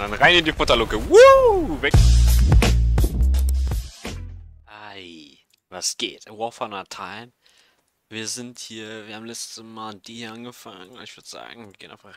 Dann rein in die Futterlucke. Woo! Weg! Hi, was geht? Warfana Time. Wir sind hier, wir haben letztes Mal die hier angefangen. Ich würde sagen, wir gehen einfach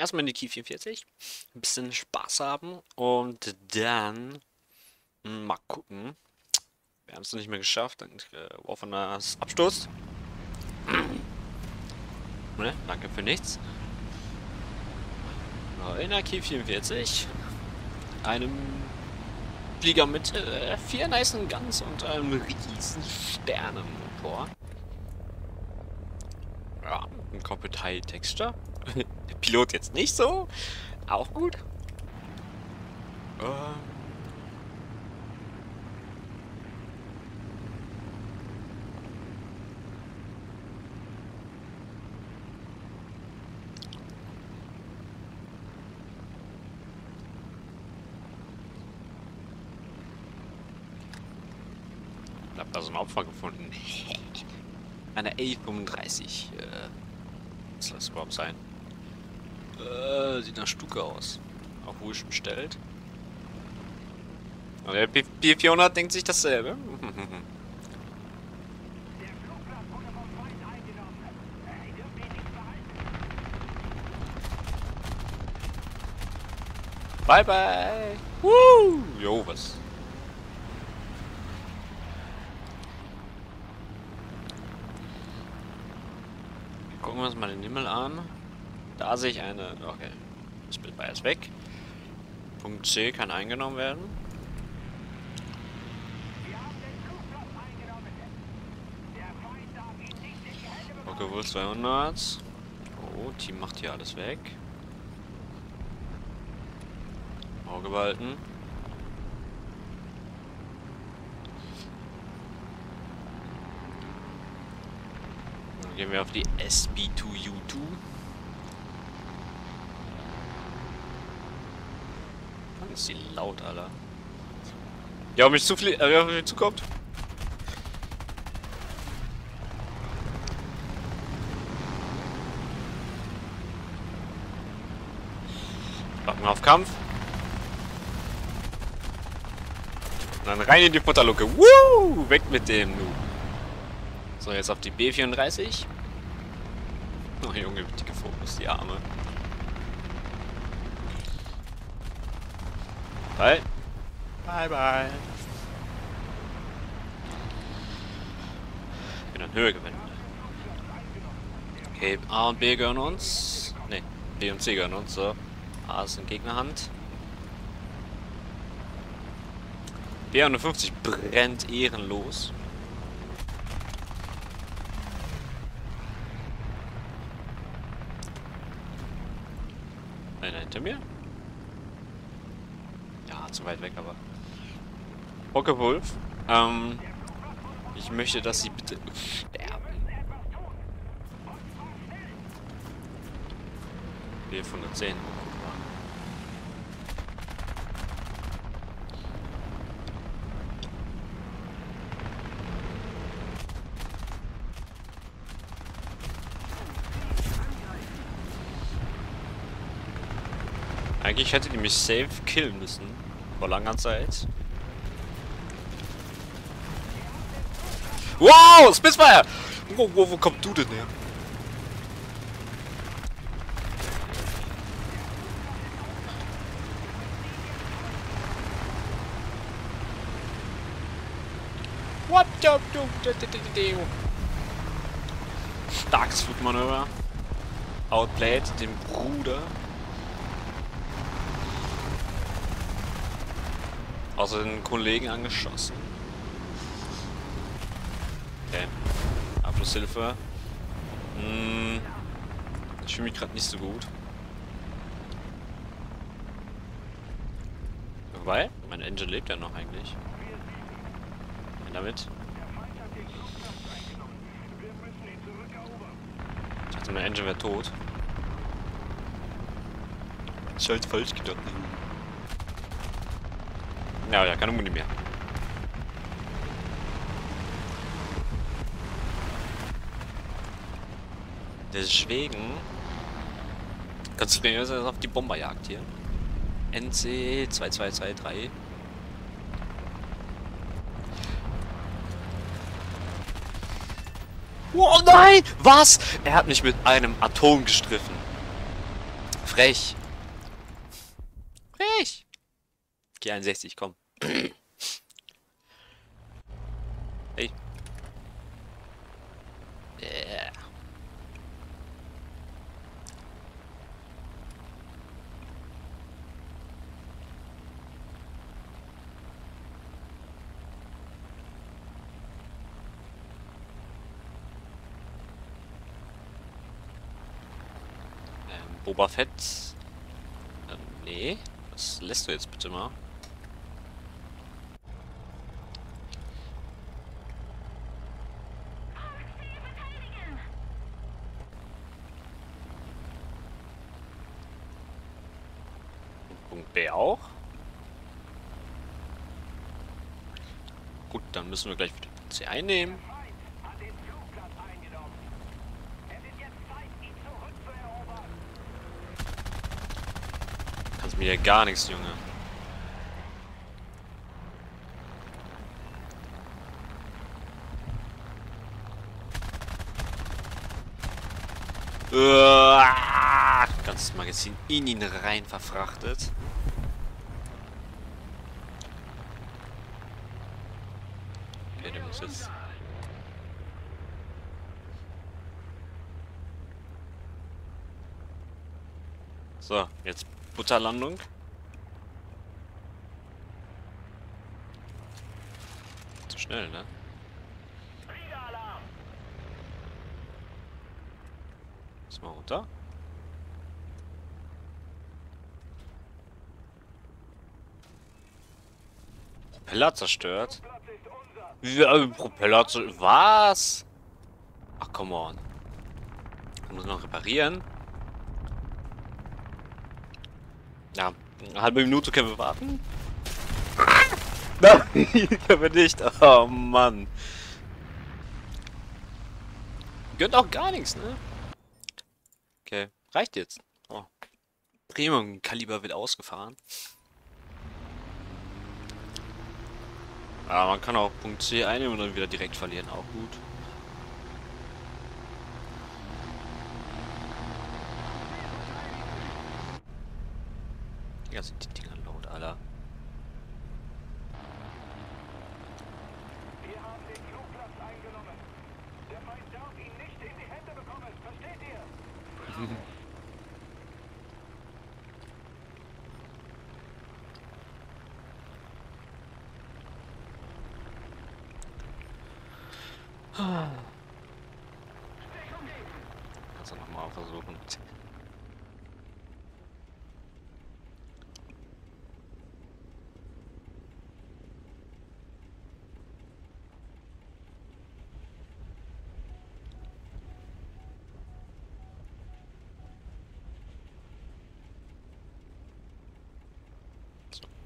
erstmal in die Ki 44. Ein bisschen Spaß haben und dann mal gucken. Wir haben es noch nicht mehr geschafft. Dann Warfanas Abstoß. Ne? Danke für nichts. In der Ki 44, einem Flieger mit vier nicen Guns und einem riesen Sternenmotor. Ja, ein Cockpit High Texture. Der Pilot jetzt nicht so, auch gut. Ich hab da so ein Opfer gefunden. Eine A35. Was soll das überhaupt sein? Sieht nach Stuka aus. Auf ruhig bestellt. Aber der P400 denkt sich dasselbe. Bye bye! Woo! Jo, was? Gucken wir uns mal den Himmel an. Da sehe ich eine. Okay. Das Spitfire ist weg. Punkt C kann eingenommen werden. Okay, wohl 200. Oh, Team macht hier alles weg. Auge behalten. Gehen wir auf die SB2U2. Mann, ist die laut, Alter. Ja, ob mich zukommt. Machen wir auf Kampf. Und dann rein in die Futterlucke. Woo! Weg mit dem, du. So, jetzt auf die B34. Oh Junge, dicke Fokus, die Arme. Bye. Bye, bye. Ich bin an Höhe gewendet. Okay, A und B gehören uns. Ne, B und C gehören uns. So. A ist in Gegnerhand. B150 brennt ehrenlos. Hinter mir? Ja, zu weit weg, aber... Okay, Wolf. Ich möchte, dass sie bitte sterben. B110. Eigentlich hätte die mich safe killen müssen. Vor langer Zeit. Wow! Spitfire! Wo kommst du denn her? What the... Starkes Flugmanöver. Outplayed den Bruder. Außer den Kollegen angeschossen. Okay. Abschlusshilfe. Ich fühle mich gerade nicht so gut. Wobei, mein Engine lebt ja noch eigentlich. Und damit. Ich dachte, mein Engine wäre tot. Ich hab's falsch gedacht. Ja, ja, keine Muni mehr. Deswegen konzentrieren wir uns jetzt auf die Bomberjagd hier. NC 2223. Oh nein! Was? Er hat mich mit einem Atom gestriffen. Frech. Frech. K61, komm. Hey. Yeah. Boba Fett. Nee, das lässt du jetzt bitte mal. Punkt B auch. Gut, dann müssen wir gleich wieder C einnehmen. Mir gar nichts, Junge. Ganzes Magazin in ihn rein verfrachtet. Okay, der muss jetzt... So, jetzt... Butterlandung. Zu schnell, ne? Lass mal runter. Propeller zerstört. Ja, Propeller zerstört. Was? Ach, come on. Ich muss noch reparieren. Ja, eine halbe Minute können wir warten. Nein, können wir nicht. Oh Mann. Gönnt auch gar nichts, ne? Okay, reicht jetzt. Oh. Premium-Kaliber wird ausgefahren. Aber man kann auch Punkt C einnehmen und dann wieder direkt verlieren. Auch gut. Ja, sind die Dinger laut, Alter. Wir haben den Flugplatz eingenommen. Der Feind darf ihn nicht in die Hände bekommen, versteht ihr? Kannst du nochmal versuchen.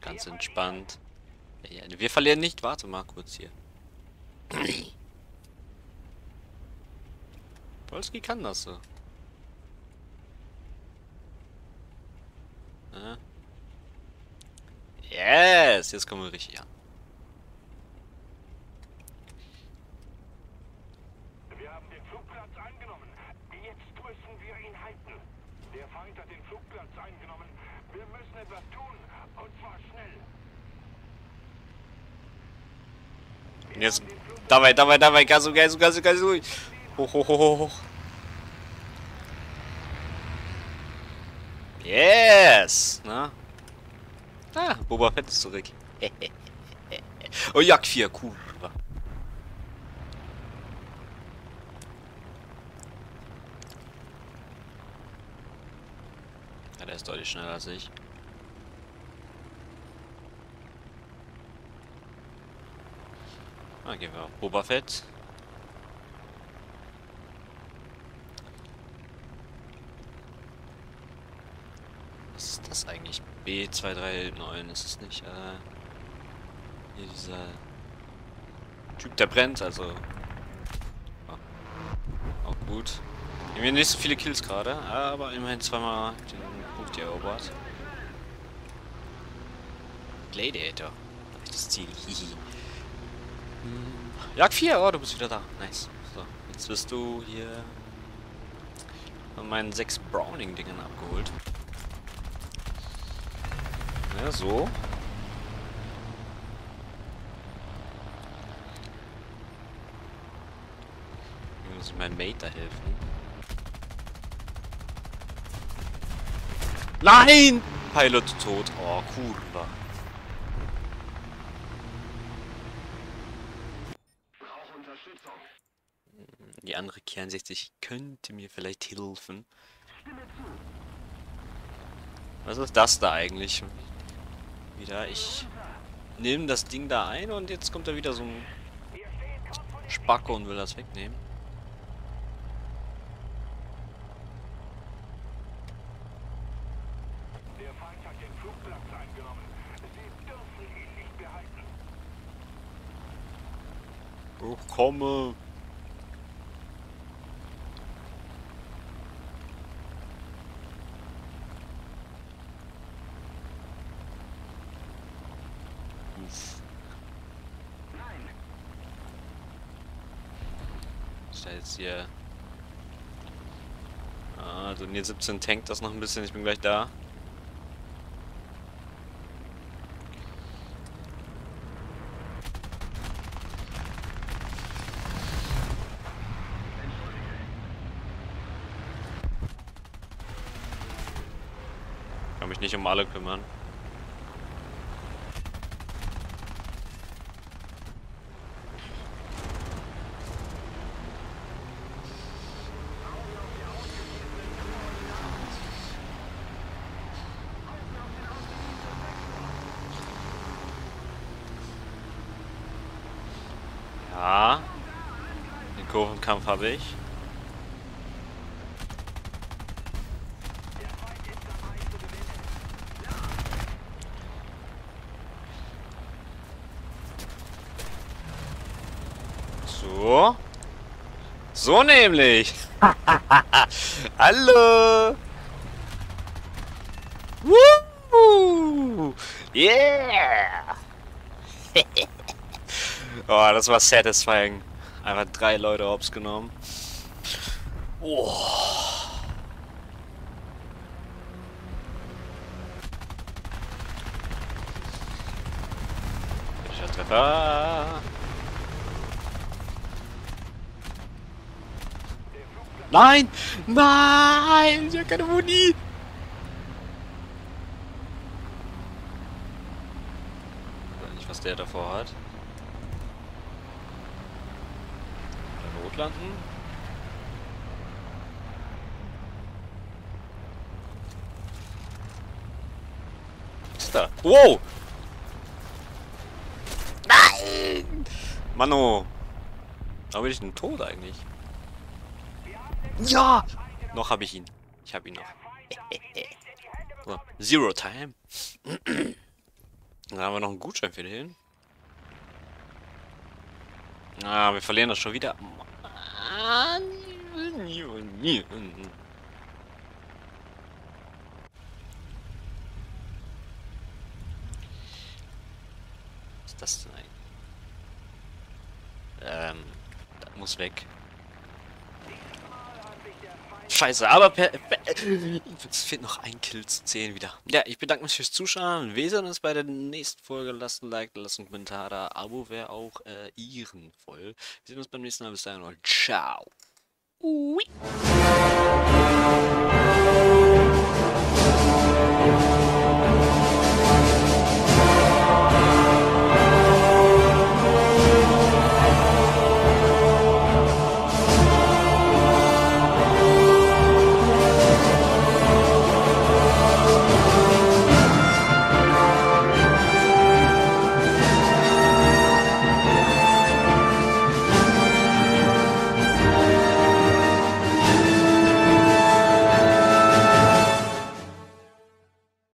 Ganz entspannt. Wir verlieren nicht. Warte mal kurz hier. Polski kann das so. Yes! Jetzt kommen wir richtig an. Wir haben den Flugplatz eingenommen. Jetzt müssen wir ihn halten. Der Feind hat den Flugplatz eingenommen. Wir müssen etwas tun. Und zwar schnell. Und jetzt. Dabei. Gasu. Hoch. Yes. Na? Ah, Boba Fett ist zurück. Oh, Jagd 4. Cool. Ja, der ist deutlich schneller als ich. Dann gehen wir auf Boba Fett. Was ist das eigentlich? B239 ist es nicht. Hier dieser Typ, der brennt, also. Auch gut. Wir haben nicht so viele Kills gerade, aber immerhin zweimal den Punkt erobert. Gladiator. Das Ziel. Hihi. Jagd 4, oh, du bist wieder da. Nice. So, jetzt wirst du hier von meinen 6 Browning-Dingern abgeholt. Ja, so. Hier muss ich meinem Mate da helfen. Nein! Pilot tot. Oh, kurwa. Die andere K61 könnte mir vielleicht helfen. Was ist das da eigentlich? Wieder, ich nehme das Ding da ein und jetzt kommt da wieder so ein Spacko und will das wegnehmen. Oh, komme! Ich da jetzt hier. Ah, also Turnier 17 tankt das noch ein bisschen, ich bin gleich da. Ich kann mich nicht um alle kümmern. Ja, den Kurvenkampf habe ich. So. So nämlich. Hallo. Woo! Yeah. Oh, das war satisfying. Einfach 3 Leute hops genommen. Oh. Kritischer Treffer. Nein! Nein! Ich habe keine Muni! Ich weiß nicht, was der davor hat. Notlanden. Was ist da? Wow! Nein! Mano! Da bin ich denn tot eigentlich? Ja! Noch habe ich ihn. Ich habe ihn noch. So, Zero Time. Dann haben wir noch einen Gutschein für den. Ah, wir verlieren das schon wieder. Was ist das denn eigentlich? Das muss weg. Scheiße, aber es fehlt noch ein Kill zu 10 wieder. Ja, ich bedanke mich fürs Zuschauen. Wir sehen uns bei der nächsten Folge. Lasst ein Like, lasst einen Kommentar da. Abo wäre auch ehrenvoll. Wir sehen uns beim nächsten Mal. Bis dahin und ciao. Ui.